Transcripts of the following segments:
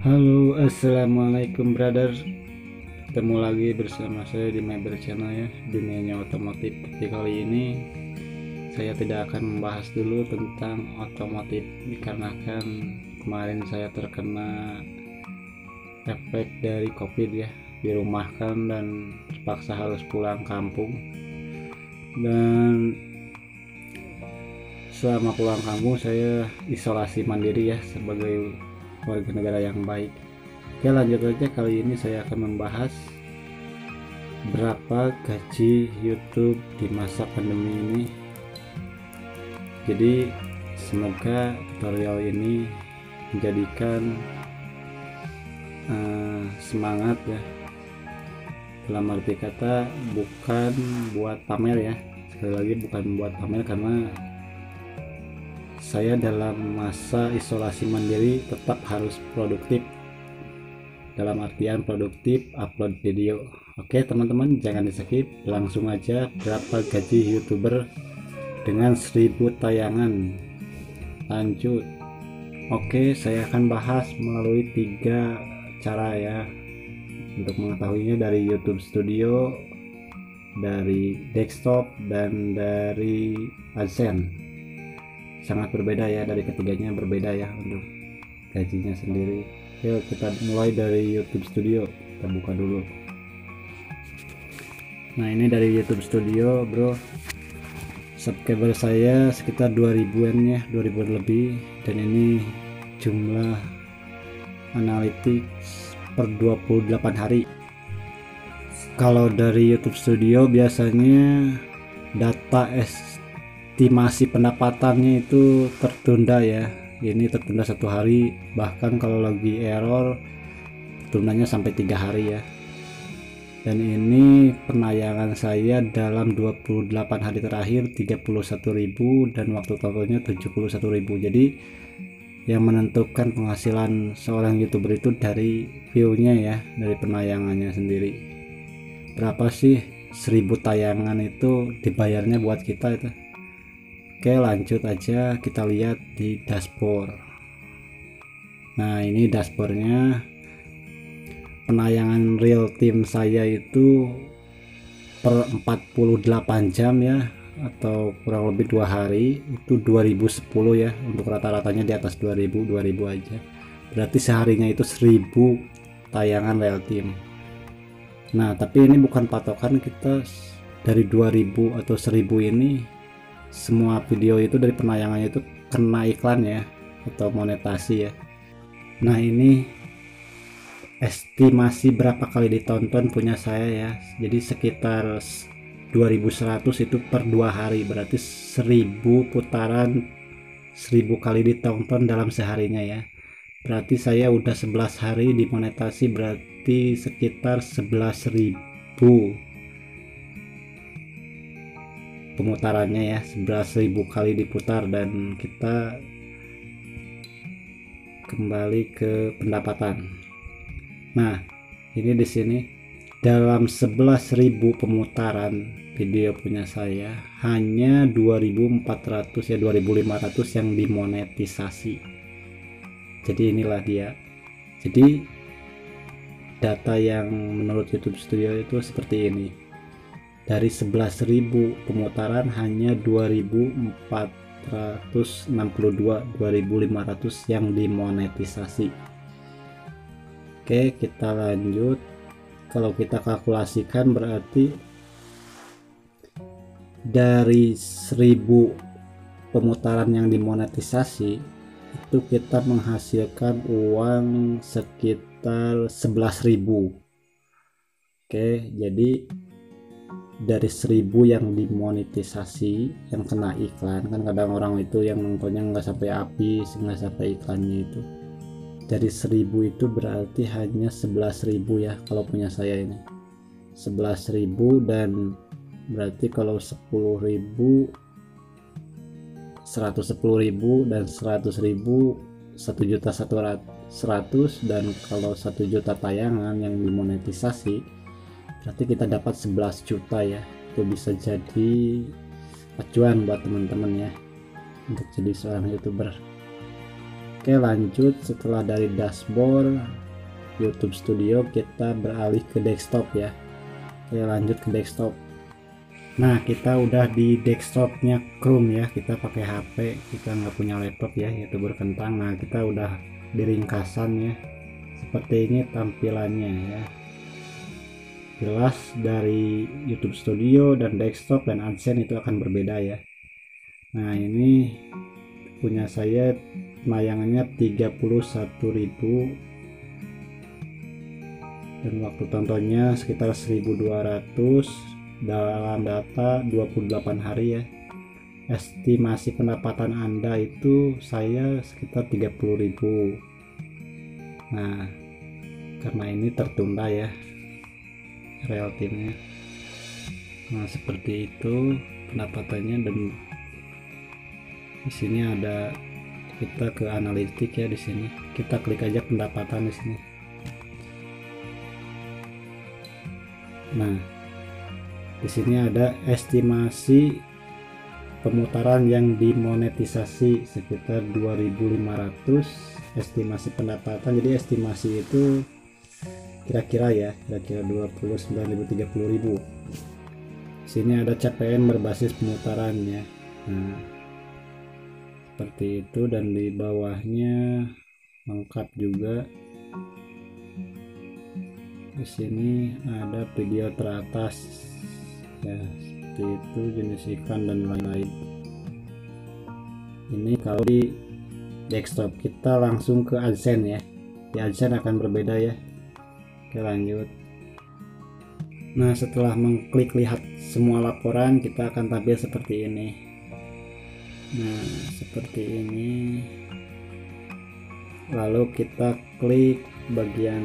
Halo, assalamualaikum brother. Ketemu lagi bersama saya di Maber Channel ya, dunianya otomotif. Tapi kali ini saya tidak akan membahas dulu tentang otomotif, dikarenakan kemarin saya terkena efek dari COVID ya, dirumahkan dan terpaksa harus pulang kampung. Dan selama pulang kampung saya isolasi mandiri ya, sebagai warga negara yang baik. Oke, lanjut aja. Kali ini saya akan membahas berapa gaji YouTube di masa pandemi ini. Jadi semoga tutorial ini menjadikan semangat ya, dalam arti kata bukan buat pamer ya, sekali lagi bukan buat pamer, karena saya dalam masa isolasi mandiri tetap harus produktif, dalam artian produktif upload video. Oke teman-teman, jangan di skip, langsung aja. Berapa gaji YouTuber dengan 1000 tayangan? Lanjut. Oke, saya akan bahas melalui 3 cara ya untuk mengetahuinya, dari YouTube Studio, dari desktop, dan dari AdSense. Sangat berbeda ya, dari ketiganya berbeda ya untuk gajinya sendiri. Yuk kita mulai dari YouTube Studio, kita buka dulu. Nah ini dari YouTube Studio bro, subscriber saya sekitar 2000-an ya, 2000 lebih, dan ini jumlah analytics per 28 hari. Kalau dari YouTube Studio biasanya data estimasi pendapatannya itu tertunda ya, ini tertunda 1 hari, bahkan kalau lagi error tertundanya sampai 3 hari ya. Dan ini penayangan saya dalam 28 hari terakhir 31.000, dan waktu tontonnya 71.000. jadi yang menentukan penghasilan seorang YouTuber itu dari view-nya ya, dari penayangannya sendiri. Berapa sih 1000 tayangan itu dibayarnya buat kita itu? Oke lanjut aja, kita lihat di dashboard. Nah ini dashboardnya, penayangan real time saya itu per 48 jam ya, atau kurang lebih 2 hari, itu 2010 ya, untuk rata-ratanya di atas 2000 aja. Berarti seharinya itu 1000 tayangan real time. Nah tapi ini bukan patokan, kita dari 2000 atau 1000 ini semua video itu dari penayangannya itu kena iklan ya, atau monetasi ya. Nah ini estimasi berapa kali ditonton punya saya ya, jadi sekitar 2100 itu per 2 hari, berarti 1000 putaran, 1000 kali ditonton dalam seharinya ya. Berarti saya udah 11 hari dimonetasi, berarti sekitar 11.000 pemutarannya ya, 11.000 kali diputar. Dan kita kembali ke pendapatan. Nah ini di sini dalam 11.000 pemutaran video punya saya hanya 2.400 ya, 2.500 yang dimonetisasi. Jadi inilah dia. Jadi data yang menurut YouTube Studio itu seperti ini, dari 11.000 pemutaran hanya 2.462, 2.500 yang dimonetisasi. Oke kita lanjut. Kalau kita kalkulasikan berarti dari 1000 pemutaran yang dimonetisasi itu kita menghasilkan uang sekitar 11.000. Oke jadi dari 1000 yang dimonetisasi yang kena iklan, kan kadang orang itu yang nontonnya nggak sampai habis, nggak sampai iklannya itu, dari 1000 itu berarti hanya 11.000 ya kalau punya saya ini, 11.000. dan berarti kalau 10.000, 110.000, dan 100.000 1.100.000, dan kalau 1 juta tayangan yang dimonetisasi berarti kita dapat 11 juta ya. Itu bisa jadi acuan buat teman-teman ya, untuk jadi seorang YouTuber. Oke, lanjut. Setelah dari dashboard YouTube Studio, kita beralih ke desktop ya. Oke, lanjut ke desktop. Nah, kita udah di desktopnya Chrome ya. Kita pakai HP, kita nggak punya laptop ya, YouTuber kentang. Nah, kita udah di ringkasan ya, seperti ini tampilannya ya, jelas dari YouTube Studio dan desktop dan AdSense itu akan berbeda ya. Nah, ini punya saya layangannya 31.000 dan waktu tontonnya sekitar 1200, dalam data 28 hari ya. Estimasi pendapatan Anda itu saya sekitar 30.000. nah, karena ini tertunda ya real timnya. Nah, seperti itu pendapatannya. Dan di sini ada, kita ke analitik ya. Di sini kita klik aja pendapatan di sini. Nah, di sini ada estimasi pemutaran yang dimonetisasi sekitar 2.500, estimasi pendapatan. Jadi estimasi itu kira-kira ya, kira-kira 29.000–30.000. Sini ada CPM berbasis pemutarannya. Nah, seperti itu. Dan di bawahnya lengkap juga. Di sini ada video teratas ya, seperti itu, jenis iklan dan lain-lain. Ini kalau di desktop. Kita langsung ke AdSense ya, di AdSense akan berbeda ya. Oke, lanjut. Nah, setelah mengklik lihat semua laporan, kita akan tampil seperti ini. Nah, seperti ini, lalu kita klik bagian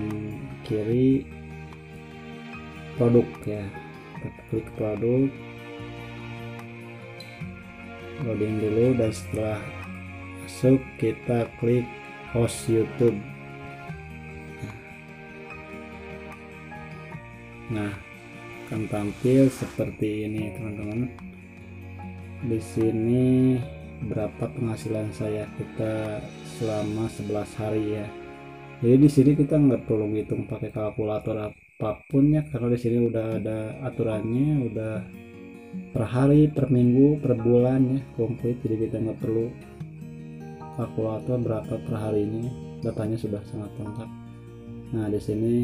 kiri produk ya, kita klik produk, loading dulu, dan setelah masuk kita klik host YouTube. Nah, akan tampil seperti ini teman-teman. Di sini berapa penghasilan saya kita selama 11 hari ya. Jadi di sini kita nggak perlu ngitung pakai kalkulator apapun ya, karena di sini udah ada aturannya, udah per hari, per minggu, per bulan ya, komplit. Jadi kita nggak perlu kalkulator berapa per harinya, datanya sudah sangat lengkap. Nah, di sini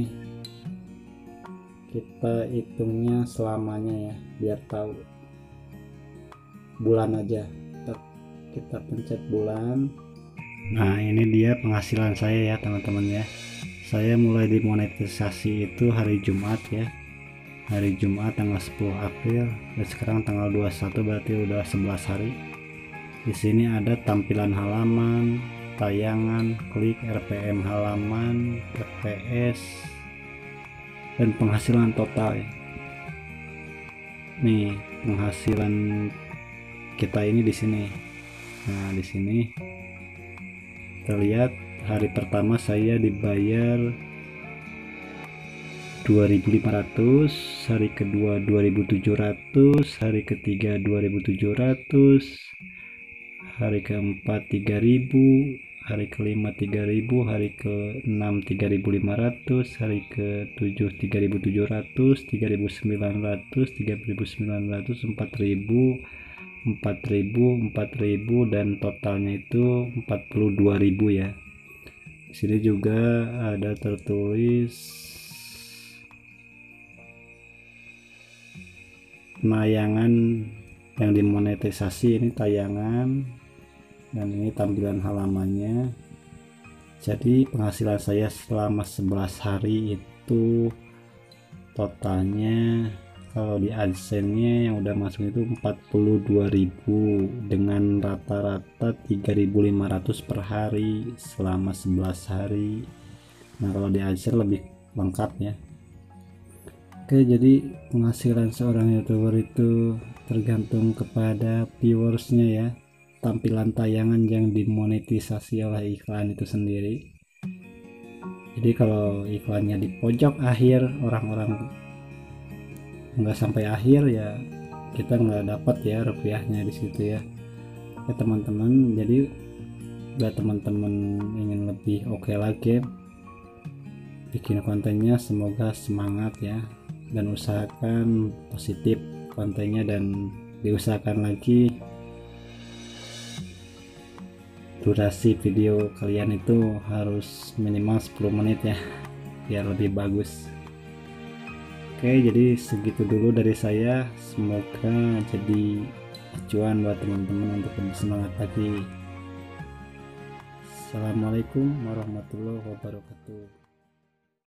kita hitungnya selamanya ya, biar tahu bulan aja. Kita pencet bulan. Nah, ini dia penghasilan saya ya teman-teman ya. Saya mulai dimonetisasi itu hari Jumat ya, hari Jumat tanggal 10 April, dan sekarang tanggal 21, berarti udah 11 hari. Di sini ada tampilan halaman, tayangan, klik RPM halaman, RPS, dan penghasilan total ya. Nih penghasilan kita ini di sini. Nah, di sini terlihat hari pertama saya dibayar 2.500, hari kedua 2.700, hari ketiga 2.700, hari keempat 3.000, hari kelima 3.000, hari keenam 3.500, hari ketujuh 3.700, 3.900, 3.900, 4.000, dan totalnya itu 42.000 ya. Di sini juga ada tertulis tayangan yang dimonetisasi, ini tayangan, dan ini tampilan halamannya. Jadi penghasilan saya selama 11 hari itu totalnya, kalau di AdSense-nya yang udah masuk itu 42.000 dengan rata-rata 3.500 per hari selama 11 hari. Nah, kalau di AdSense lebih lengkap ya. Oke, jadi penghasilan seorang YouTuber itu tergantung kepada viewers-nya ya, tampilan tayangan yang dimonetisasi oleh iklan itu sendiri. Jadi kalau iklannya di pojok akhir, orang-orang nggak sampai akhir ya, kita nggak dapat ya rupiahnya di situ ya. Ya teman-teman, jadi buat teman-teman ingin lebih oke lagi bikin kontennya, semoga semangat ya, dan usahakan positif kontennya dan diusahakan lagi durasi video kalian itu harus minimal 10 menit ya, biar lebih bagus. Oke, jadi segitu dulu dari saya, semoga jadi acuan buat teman-teman untuk lebih semangat lagi. Assalamualaikum warahmatullahi wabarakatuh.